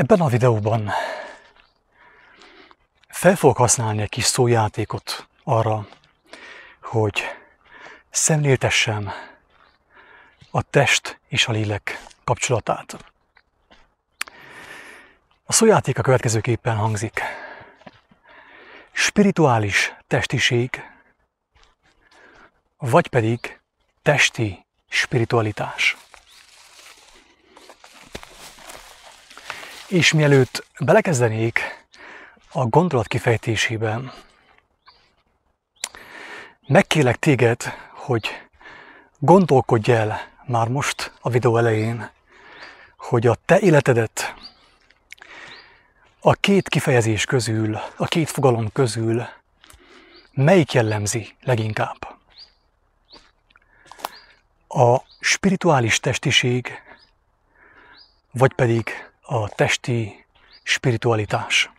Ebben a videóban fel fogok használni egy kis szójátékot arra, hogy szemléltessem a test és a lélek kapcsolatát. A szójáték a következőképpen hangzik. Spirituális testiség, vagy pedig testi spiritualitás. És mielőtt belekezdenék a gondolat kifejtésében, megkérlek téged, hogy gondolkodj el már most a videó elején, hogy a te életedet a két kifejezés közül, a két fogalom közül melyik jellemzi leginkább? A spirituális testiség, vagy pedig a testi spiritualitás.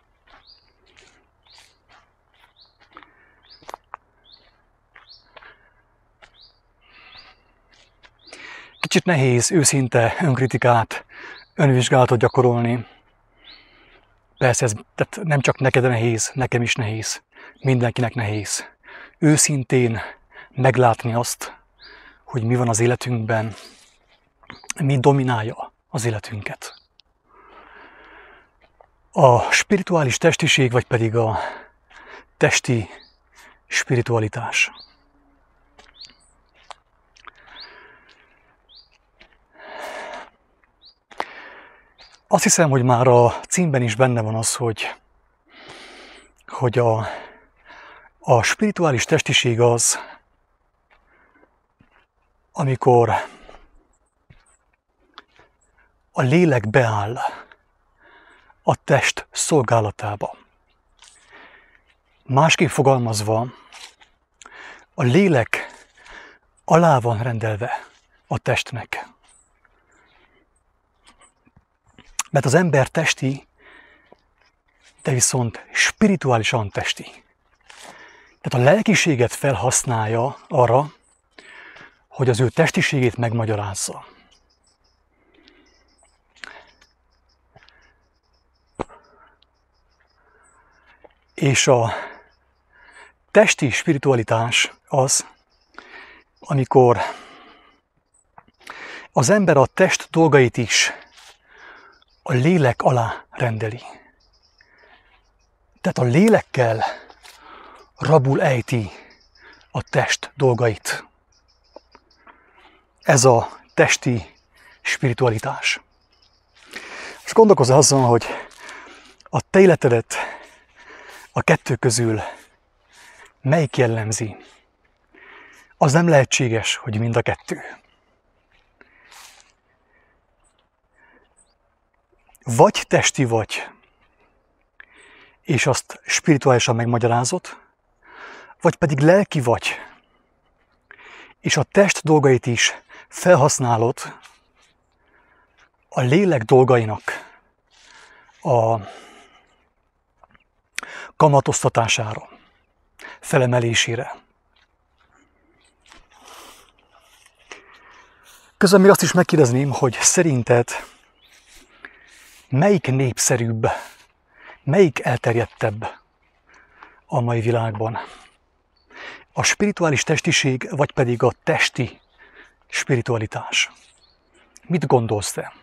Kicsit nehéz őszinte önkritikát, önvizsgálatot gyakorolni. Persze ez tehát nem csak neked nehéz, nekem is nehéz, mindenkinek nehéz. Őszintén meglátni azt, hogy mi van az életünkben, mi dominálja az életünket. A spirituális testiség, vagy pedig a testi spiritualitás. Azt hiszem, hogy már a címben is benne van az, hogy a spirituális testiség az, amikor a lélek beáll a test szolgálatába. Másképp fogalmazva, a lélek alá van rendelve a testnek. Mert az ember testi, de viszont spirituálisan testi. Tehát a lelkiséget felhasználja arra, hogy az ő testiségét megmagyarázza. És a testi spiritualitás az, amikor az ember a test dolgait is a lélek alá rendeli. Tehát a lélekkel rabul ejti a test dolgait. Ez a testi spiritualitás. Most gondolkozz azon, hogy a te életedet a kettő közül melyik jellemzi? Az nem lehetséges, hogy mind a kettő. Vagy testi vagy, és azt spirituálisan megmagyarázod, vagy pedig lelki vagy, és a test dolgait is felhasználod a lélek dolgainak a kamatoztatására, felemelésére. Közben még azt is megkérdezném, hogy szerinted melyik népszerűbb, melyik elterjedtebb a mai világban? A spirituális testiség, vagy pedig a testi spiritualitás? Mit gondolsz te?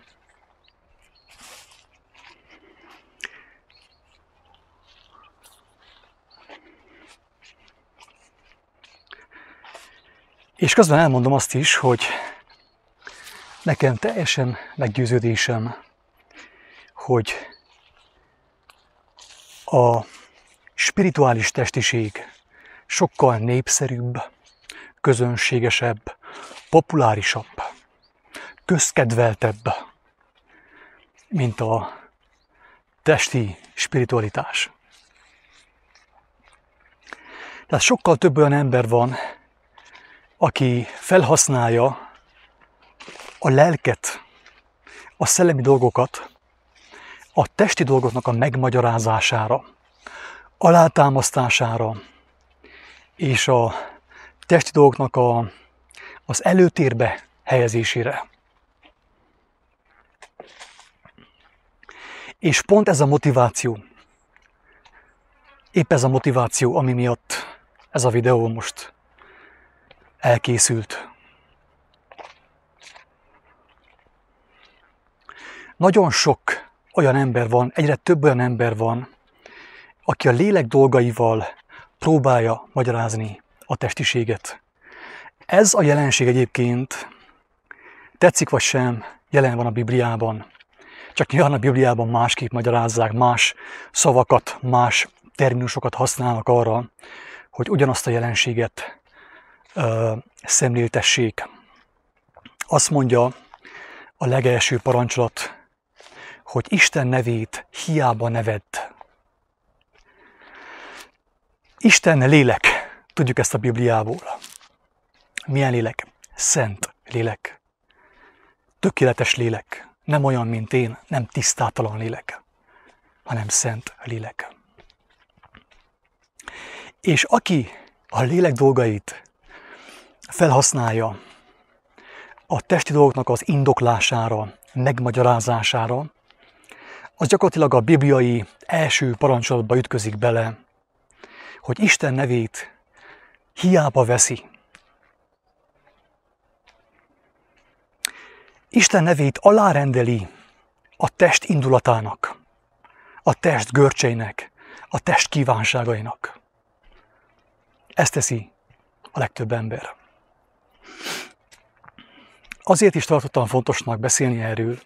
És közben elmondom azt is, hogy nekem teljesen meggyőződésem, hogy a spirituális testiség sokkal népszerűbb, közönségesebb, populárisabb, közkedveltebb, mint a testi spiritualitás. Tehát sokkal több olyan ember van, aki felhasználja a lelket, a szellemi dolgokat, a testi dolgoknak a megmagyarázására, alátámasztására, és a testi dolgoknak az előtérbe helyezésére. És pont ez a motiváció, épp ez a motiváció, ami miatt ez a videó most elkészült. Nagyon sok olyan ember van, egyre több olyan ember van, aki a lélek dolgaival próbálja magyarázni a testiséget. Ez a jelenség egyébként, tetszik vagy sem, jelen van a Bibliában. Csak nyilván a Bibliában másképp magyarázzák, más szavakat, más terminusokat használnak arra, hogy ugyanazt a jelenséget szemléltessék. Azt mondja a legelső parancsolat, hogy Isten nevét hiába nevedd. Isten lélek, tudjuk ezt a Bibliából. Milyen lélek? Szent lélek. Tökéletes lélek. Nem olyan, mint én, nem tisztátalan lélek, hanem szent lélek. És aki a lélek dolgait felhasználja a testi dolgoknak az indoklására, megmagyarázására, az gyakorlatilag a bibliai első parancsolatba ütközik bele, hogy Isten nevét hiába veszi. Isten nevét alárendeli a test indulatának, a test görcseinek, a test kívánságainak. Ezt teszi a legtöbb ember. Azért is tartottam fontosnak beszélni erről,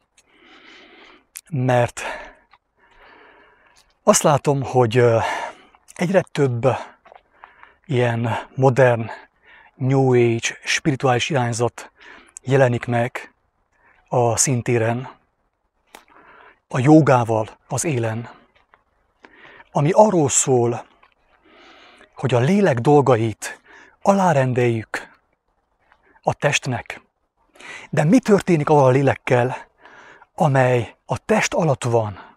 mert azt látom, hogy egyre több ilyen modern, New Age, spirituális irányzat jelenik meg a színtéren, a jogával az élen, ami arról szól, hogy a lélek dolgait alárendeljük a testnek. De mi történik avval a lélekkel, amely a test alatt van?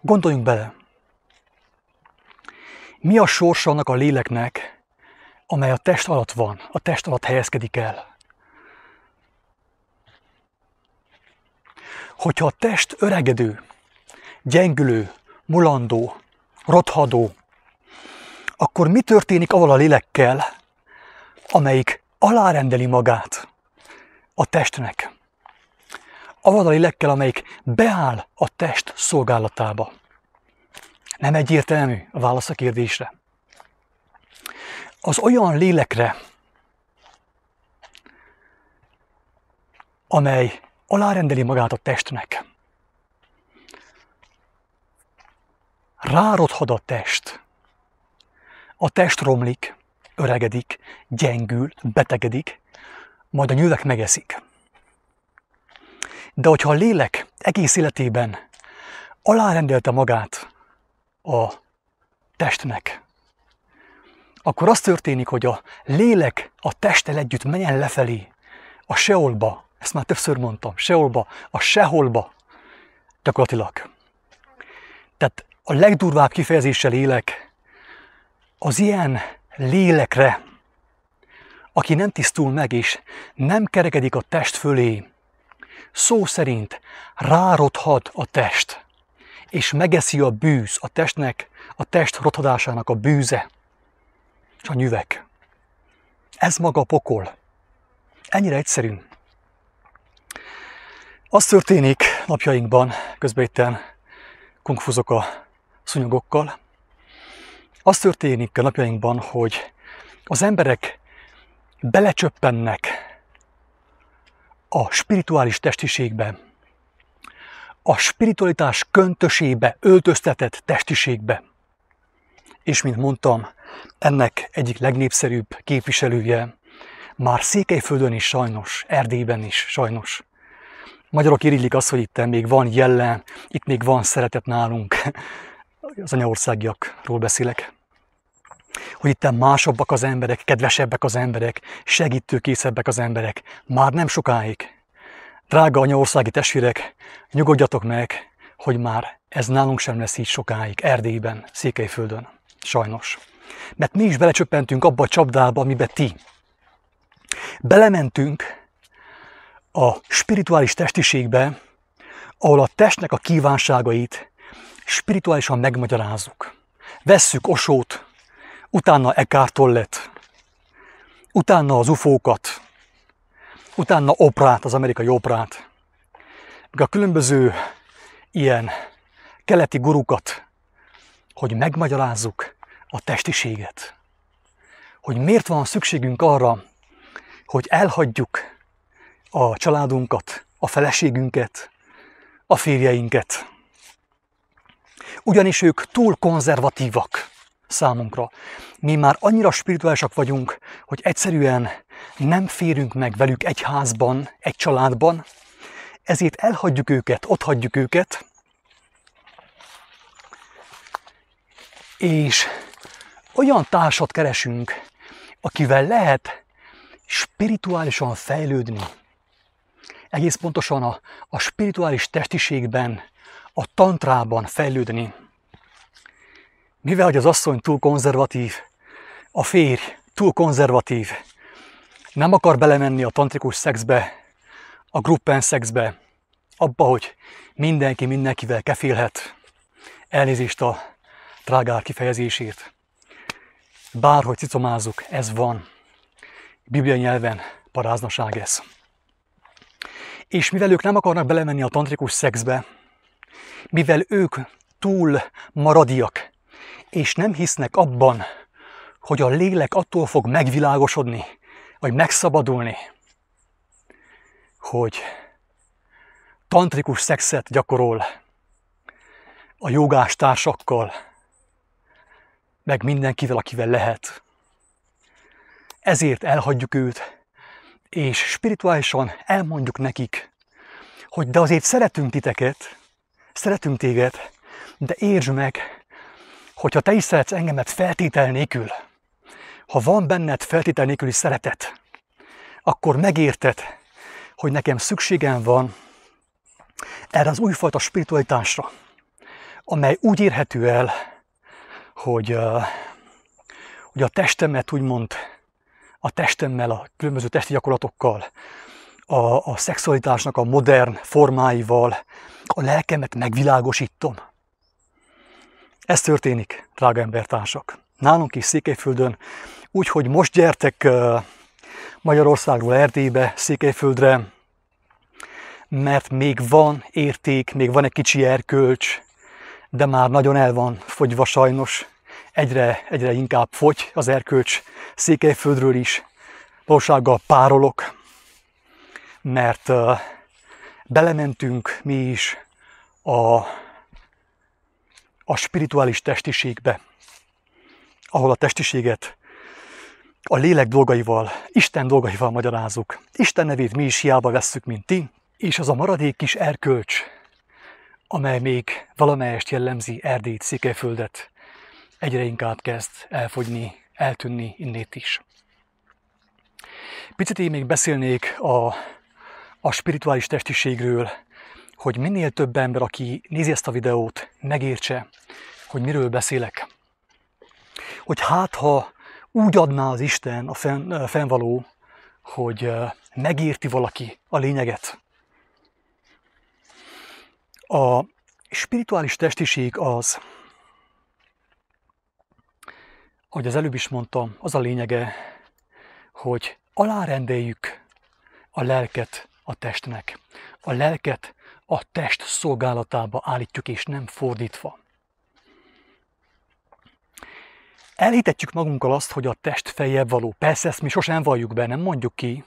Gondoljunk bele! Mi a sorsa annak a léleknek, amely a test alatt van, a test alatt helyezkedik el? Hogyha a test öregedő, gyengülő, mulandó, rothadó, akkor mi történik avval a lélekkel, amelyik alárendeli magát a testnek? Avval a lélekkel, amelyik beáll a test szolgálatába. Nem egyértelmű a válasz a kérdésre. Az olyan lélekre, amely alárendeli magát a testnek, rárothad a test romlik, öregedik, gyengül, betegedik, majd a nyövek megeszik. De hogyha a lélek egész életében alárendelte magát a testnek, akkor az történik, hogy a lélek a testtel együtt menjen lefelé, a seolba, ezt már többször mondtam, seolba, a seholba, gyakorlatilag. Tehát a legdurvább kifejezéssel élek, az ilyen lélekre, aki nem tisztul meg és nem kerekedik a test fölé, szó szerint rárothad a test, és megeszi a bűz a testnek, a test rothadásának a bűze, és a nyüvek. Ez maga a pokol. Ennyire egyszerű. Az történik napjainkban, közben itten kungfuzok a szúnyogokkal, az történik a napjainkban, hogy az emberek belecsöppennek a spirituális testiségbe, a spiritualitás köntösébe, öltöztetett testiségbe. És mint mondtam, ennek egyik legnépszerűbb képviselője már Székelyföldön is sajnos, Erdélyben is sajnos. Magyarok irigylik azt, hogy itt még van jellem, itt még van szeretet nálunk, az anyaországiakról beszélek, hogy itt másabbak az emberek, kedvesebbek az emberek, segítőkészebbek az emberek, már nem sokáig. Drága anyaországi testvérek, nyugodjatok meg, hogy már ez nálunk sem lesz így sokáig, Erdélyben, Székelyföldön, sajnos. Mert mi is belecsöppentünk abba a csapdába, amiben ti. Belementünk a spirituális testiségbe, ahol a testnek a kívánságait spirituálisan megmagyarázzuk. Vesszük Osót, utána Eckhart Tollet, utána az ufókat, utána Oprát, az amerikai Oprát, a különböző ilyen keleti gurukat, hogy megmagyarázzuk a testiséget. Hogy miért van szükségünk arra, hogy elhagyjuk a családunkat, a feleségünket, a férjeinket. Ugyanis ők túl konzervatívak számunkra. Mi már annyira spirituálisak vagyunk, hogy egyszerűen nem férünk meg velük egy házban, egy családban, ezért elhagyjuk őket, otthagyjuk őket, és olyan társat keresünk, akivel lehet spirituálisan fejlődni. Egész pontosan a spirituális testiségben, a tantrában fejlődni. Mivel hogy az asszony túl konzervatív, a férj túl konzervatív, nem akar belemenni a tantrikus szexbe, a gruppen szexbe, abba, hogy mindenki mindenkivel kefélhet. Elnézést a trágár kifejezésért. Bárhogy cicomázzuk, ez van. Biblia nyelven paráznaság ez. És mivel ők nem akarnak belemenni a tantrikus szexbe, mivel ők túl maradiak, és nem hisznek abban, hogy a lélek attól fog megvilágosodni, vagy megszabadulni, hogy tantrikus szexet gyakorol a jogás társakkal, meg mindenkivel, akivel lehet. Ezért elhagyjuk őt, és spirituálisan elmondjuk nekik, hogy de azért szeretünk titeket, szeretünk téged, de értsd meg, hogyha te is szeretsz engemet feltétel nélkül, ha van benned feltétel nélküli szeretet, akkor megérted, hogy nekem szükségem van erre az újfajta spiritualitásra, amely úgy érhető el, hogy a testemet úgymond, a testemmel, a különböző testi gyakorlatokkal, a szexualitásnak a modern formáival a lelkemet megvilágosítom. Ez történik, drága embertársak. Nálunk is Székelyföldön, úgyhogy most gyertek Magyarországról Erdélybe, Székelyföldre, mert még van érték, még van egy kicsi erkölcs, de már nagyon el van fogyva sajnos. Egyre inkább fogy az erkölcs Székelyföldről is. Valósággal párolok, mert belementünk mi is a spirituális testiségbe, ahol a testiséget a lélek dolgaival, Isten dolgaival magyarázzuk. Isten nevét mi is hiába vesszük, mint ti, és az a maradék kis erkölcs, amely még valamelyest jellemzi Erdélyt, Székelyföldet, egyre inkább kezd elfogyni, eltűnni innét is. Picit én még beszélnék a spirituális testiségről, hogy minél több ember, aki nézi ezt a videót, megértse, hogy miről beszélek. Hogy hát, ha úgy adná az Isten a fennvaló, hogy megérti valaki a lényeget. A spirituális testiség az, ahogy az előbb is mondtam, az a lényege, hogy alárendeljük a lelket a testnek. A lelket a test szolgálatába állítjuk, és nem fordítva. Elhitetjük magunkkal azt, hogy a test feljebb való. Persze ezt mi sosem valljuk be, nem mondjuk ki,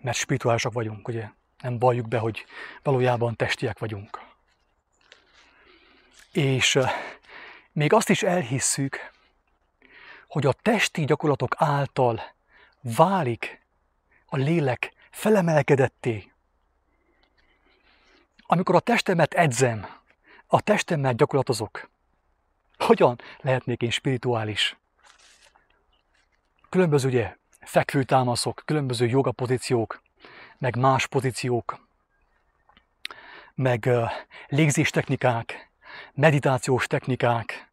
mert spirituálisak vagyunk, ugye? Nem valljuk be, hogy valójában testiek vagyunk. És még azt is elhisszük, hogy a testi gyakorlatok által válik a lélek felemelkedetté. Amikor a testemet edzem, a testemmel gyakorlatozok, hogyan lehetnék én spirituális? Különböző ugye, fekvőtámaszok, különböző joga pozíciók, meg más pozíciók, meg légzéstechnikák, meditációs technikák,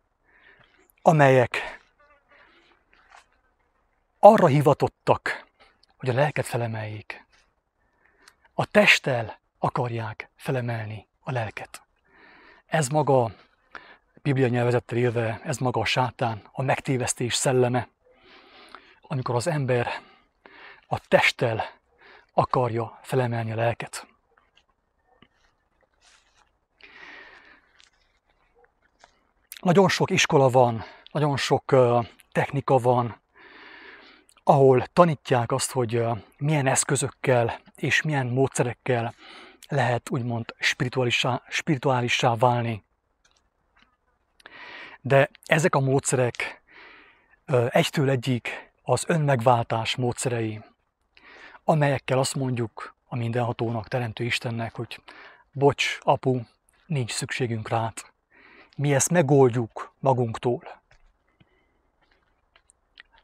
amelyek arra hivatottak, hogy a lelket felemeljék. A testtel akarják felemelni a a lelket. Ez maga, Biblia nyelvezettel élve, ez maga a sátán, a megtévesztés szelleme, amikor az ember a testtel akarja felemelni a lelket. Nagyon sok iskola van, nagyon sok technika van, ahol tanítják azt, hogy milyen eszközökkel és milyen módszerekkel lehet úgymond spirituálissá válni. De ezek a módszerek egytől egyik az önmegváltás módszerei, amelyekkel azt mondjuk a mindenhatónak, teremtő Istennek, hogy bocs, apu, nincs szükségünk rád. Mi ezt megoldjuk magunktól.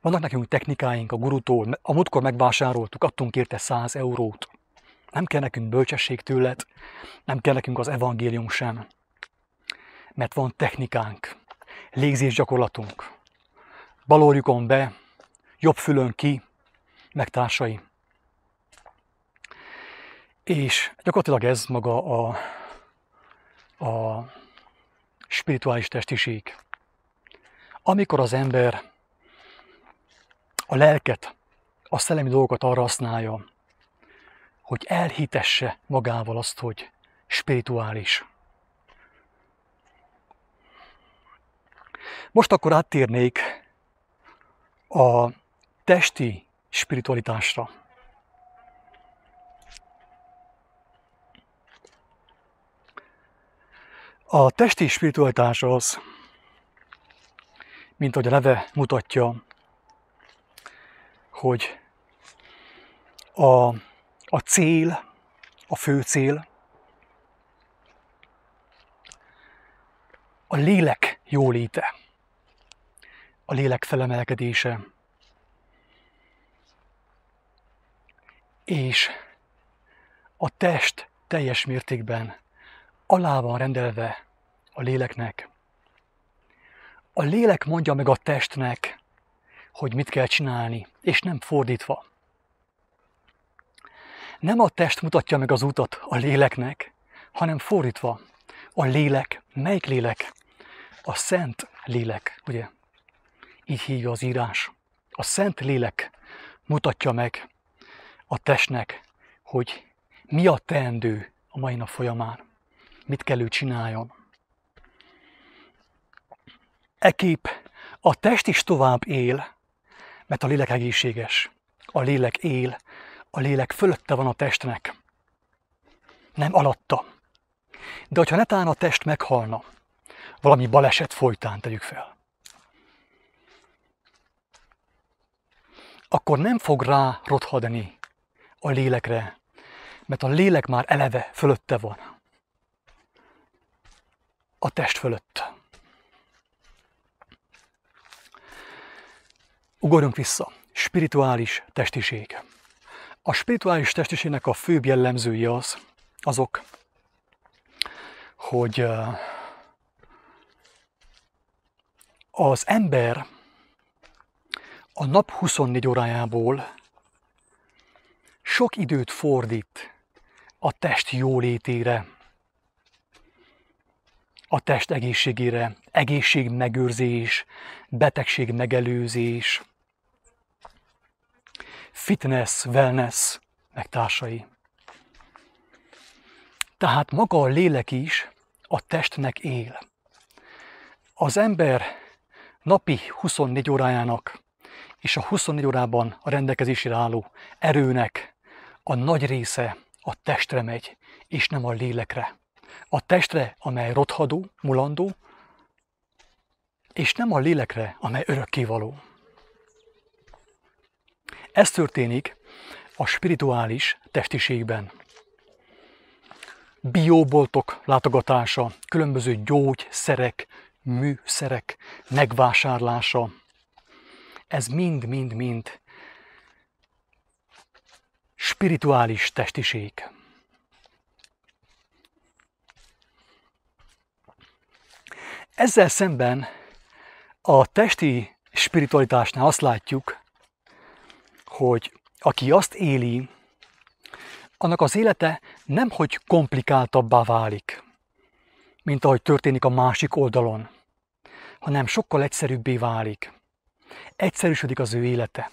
Vannak nekünk technikáink a gurutól, a múltkor megvásároltuk, adtunk érte 100 eurót. Nem kell nekünk bölcsesség tőled, nem kell nekünk az evangélium sem. Mert van technikánk, légzésgyakorlatunk. Bal orrukon be, jobb fülön ki, meg társai. És gyakorlatilag ez maga a spirituális testiség. Amikor az ember a lelket, a szellemi dolgokat arra használja, hogy elhitesse magával azt, hogy spirituális. Most akkor áttérnék a testi spiritualitásra. A testi spiritualitás az, mint ahogy a neve mutatja, hogy a cél, a fő cél, a lélek jóléte, a lélek felemelkedése, és a test teljes mértékben alá van rendelve a léleknek. A lélek mondja meg a testnek, hogy mit kell csinálni, és nem fordítva. Nem a test mutatja meg az utat a léleknek, hanem fordítva. A lélek, melyik lélek? A Szent Lélek, ugye? Így hívja az írás. A Szent Lélek mutatja meg a testnek, hogy mi a teendő a mai nap folyamán. Mit kell ő csináljon. Ekép a test is tovább él, mert a lélek egészséges. A lélek él, a lélek fölötte van a testnek, nem alatta. De hogyha netán a test meghalna, valami baleset folytán tegyük fel, akkor nem fog rá rothadni a lélekre, mert a lélek már eleve fölötte van. A test fölött. Ugorjunk vissza. Spirituális testiség. A spirituális testiségnek a főbb jellemzője azok, hogy az ember a nap 24 órájából sok időt fordít a test jólétére, a test egészségére, egészségmegőrzés, betegségmegelőzés, fitness, wellness, meg társai. Tehát maga a lélek is a testnek él. Az ember napi 24 órájának és a 24 órában a rendelkezésére álló erőnek a nagy része a testre megy, és nem a lélekre. A testre, amely rothadó, mulandó, és nem a lélekre, amely örökkévaló. Ez történik a spirituális testiségben. Bióboltok látogatása, különböző gyógyszerek, műszerek megvásárlása, ez mind-mind-mind spirituális testiség. Ezzel szemben a testi spiritualitásnál azt látjuk, hogy aki azt éli, annak az élete nemhogy komplikáltabbá válik, mint ahogy történik a másik oldalon, hanem sokkal egyszerűbbé válik. Egyszerűsödik az ő élete.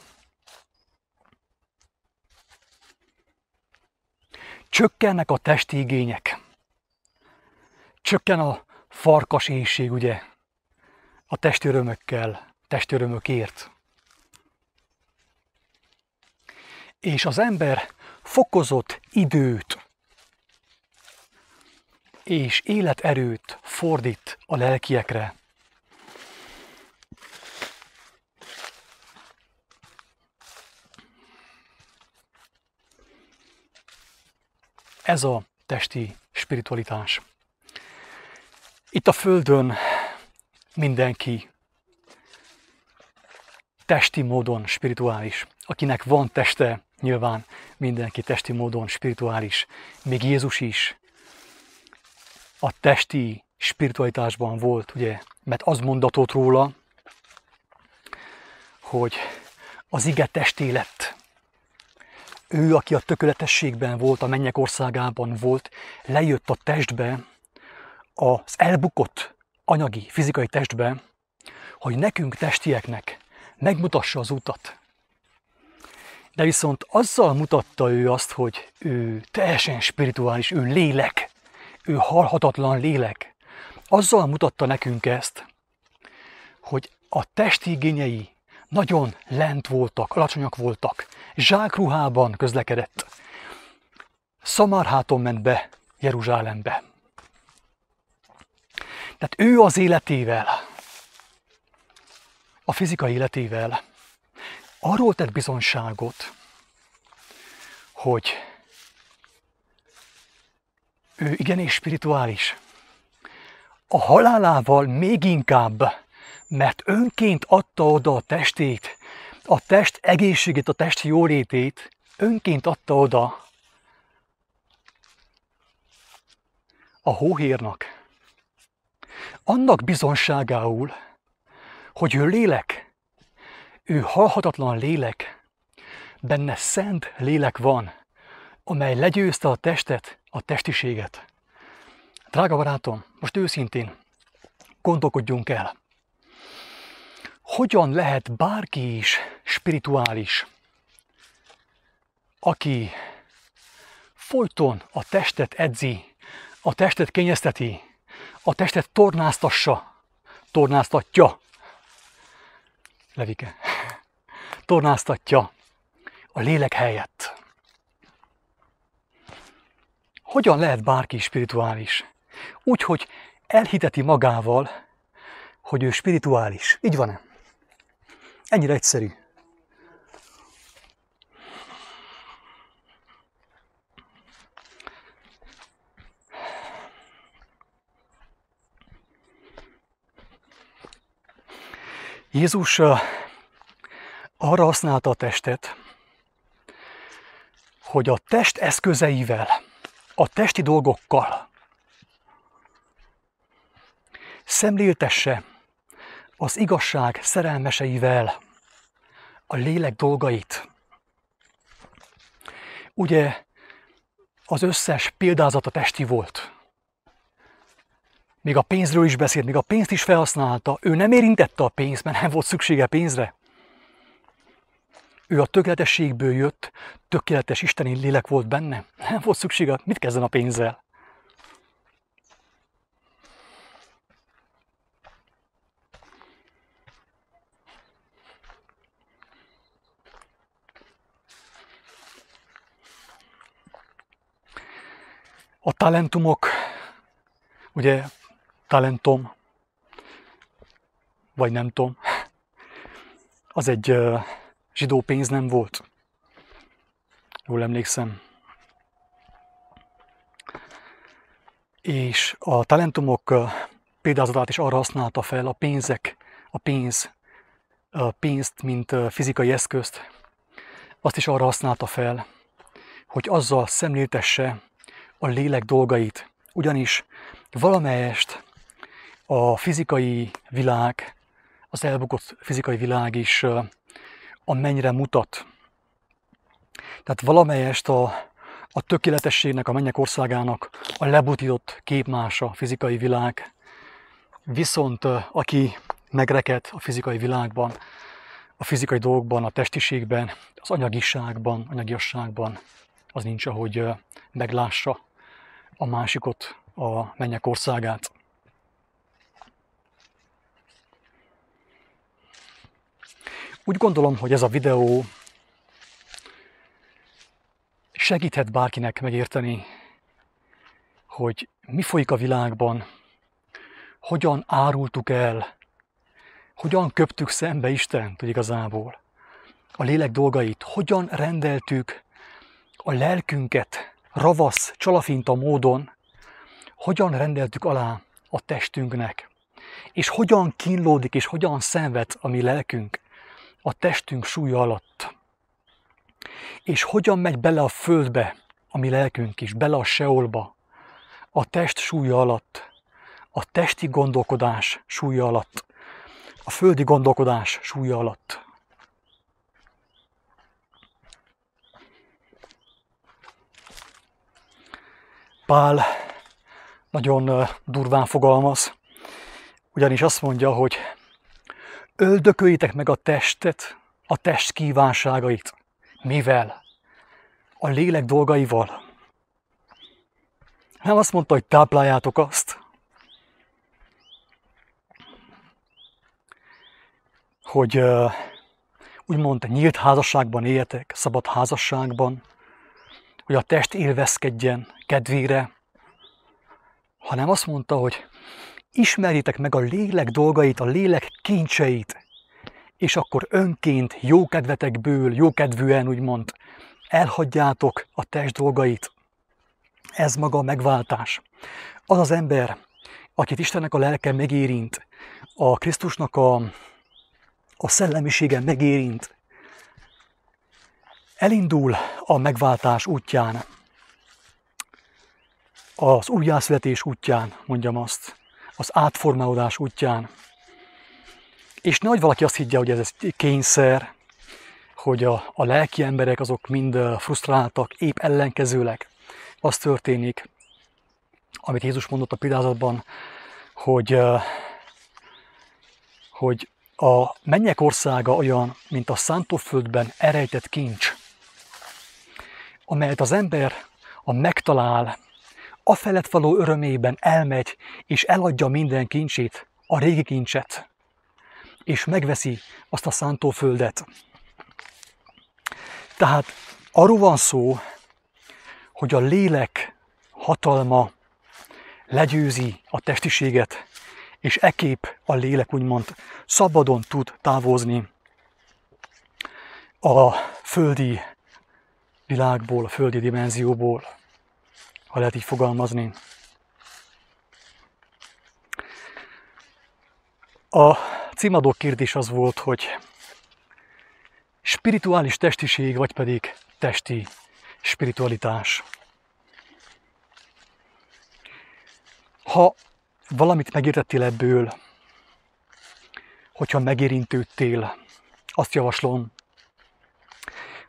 Csökkennek a testi igények. Csökken a farkas éhség, ugye, a testörömökkel, testörömökért. És az ember fokozott időt és életerőt fordít a lelkiekre. Ez a testi spiritualitás. Itt a Földön mindenki testi módon spirituális. Akinek van teste, nyilván mindenki testi módon spirituális. Még Jézus is a testi spiritualitásban volt, ugye? Mert az mondatott róla, hogy az ige testé lett. Ő, aki a tökéletességben volt, a mennyek országában volt, lejött a testbe, az elbukott anyagi, fizikai testbe, hogy nekünk testieknek megmutassa az utat. De viszont azzal mutatta ő azt, hogy ő teljesen spirituális, ő lélek, ő halhatatlan lélek. Azzal mutatta nekünk ezt, hogy a testi igényei nagyon lent voltak, alacsonyak voltak, zsákruhában közlekedett. Szamárháton ment be Jeruzsálembe. Tehát ő az életével, a fizikai életével arról tett bizonyságot, hogy ő igenis spirituális. A halálával még inkább, mert önként adta oda a testét, a test egészségét, a test jólétét, önként adta oda a hóhérnak. Annak bizonságául, hogy ő lélek, ő halhatatlan lélek, benne szent lélek van, amely legyőzte a testet, a testiséget. Drága barátom, most őszintén gondolkodjunk el. Hogyan lehet bárki is spirituális, aki folyton a testet edzi, a testet kényezteti, a testet tornáztatja, Levike, tornáztatja a lélek helyett. Hogyan lehet bárki spirituális? Úgy, hogy elhiteti magával, hogy ő spirituális. Így van-e? Ennyire egyszerű. Jézus arra használta a testet, hogy a test eszközeivel, a testi dolgokkal szemléltesse az igazság szerelmeseivel a lélek dolgait. Ugye az összes példázat a testi volt. Még a pénzről is beszélt, még a pénzt is felhasználta. Ő nem érintette a pénzt, mert nem volt szüksége pénzre. Ő a tökéletességből jött, tökéletes isteni lélek volt benne. Nem volt szüksége, mit kezden a pénzzel? A talentumok, ugye, talentom, vagy nem tudom, az egy zsidó pénz nem volt. Jól emlékszem. És a talentumok példázatát is arra használta fel, a pénzt, mint fizikai eszközt, azt is arra használta fel, hogy azzal szemléltesse a lélek dolgait. Ugyanis valamelyest a fizikai világ, az elbukott fizikai világ is a mennyre mutat. Tehát valamelyest a, a tökéletességnek, a mennyek országának a lebutított képmása a fizikai világ. Viszont aki megreked a fizikai világban, a fizikai dolgokban, a testiségben, az anyagiságban, anyagiasságban, az nincs, ahogy meglássa a másikot, a mennyek országát. Úgy gondolom, hogy ez a videó segíthet bárkinek megérteni, hogy mi folyik a világban, hogyan árultuk el, hogyan köptük szembe Istent igazából, a lélek dolgait, hogyan rendeltük a lelkünket ravasz, csalafinta módon, hogyan rendeltük alá a testünknek, és hogyan kínlódik és hogyan szenved a mi lelkünk a testünk súlya alatt, és hogyan megy bele a földbe a mi lelkünk is, bele a seolba, a test súlya alatt, a testi gondolkodás súlya alatt, a földi gondolkodás súlya alatt. Pál nagyon durván fogalmaz, ugyanis azt mondja, hogy öldököljétek meg a testet, a test kívánságait. Mivel? A lélek dolgaival. Nem azt mondta, hogy tápláljátok azt, hogy úgymond nyílt házasságban éljetek, szabad házasságban, hogy a test élvezkedjen kedvére, hanem azt mondta, hogy ismerjétek meg a lélek dolgait, a lélek kincseit, és akkor önként jókedvetekből, jókedvűen úgymond elhagyjátok a test dolgait. Ez maga a megváltás. Az az ember, akit Istennek a lelke megérint, a Krisztusnak a szellemisége megérint, elindul a megváltás útján, az újjászületés útján, mondjam azt, az átformálódás útján. És nehogy valaki azt higgye, hogy ez egy kényszer, hogy a lelki emberek azok mind frusztráltak, épp ellenkezőleg. Az történik, amit Jézus mondott a példázatban, hogy a mennyek országa olyan, mint a szántóföldben elrejtett kincs, amelyet az ember, ha megtalál, a felett való örömében elmegy, és eladja minden kincsét, a régi kincset, és megveszi azt a szántóföldet. Tehát arról van szó, hogy a lélek hatalma legyőzi a testiséget, és ekképp a lélek úgymond szabadon tud távozni a földi világból, a földi dimenzióból, ha lehet így fogalmazni. A címadó kérdés az volt, hogy spirituális testiség, vagy pedig testi spiritualitás. Ha valamit megértettél ebből, hogyha megérintődtél, azt javaslom,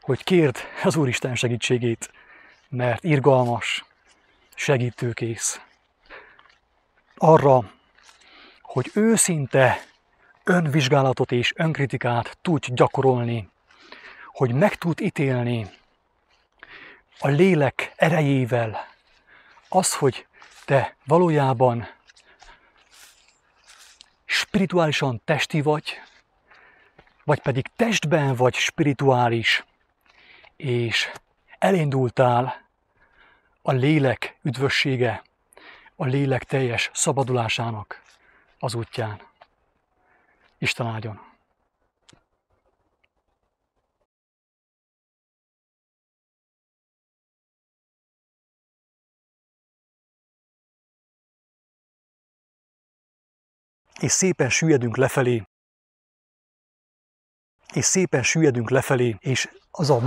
hogy kérd az Úristen segítségét, mert irgalmas, segítőkész arra, hogy őszinte önvizsgálatot és önkritikát tudj gyakorolni, hogy meg tud ítélni a lélek erejével az, hogy te valójában spirituálisan testi vagy, vagy pedig testben vagy spirituális, és elindultál a lélek üdvössége, a lélek teljes szabadulásának az útján. Isten áldjon! És szépen süllyedünk lefelé, és az a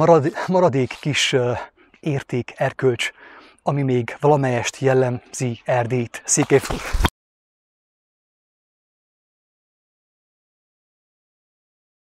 maradék kis érték, erkölcs, ami még valamelyest jellemzi Erdélyt, Székelyföld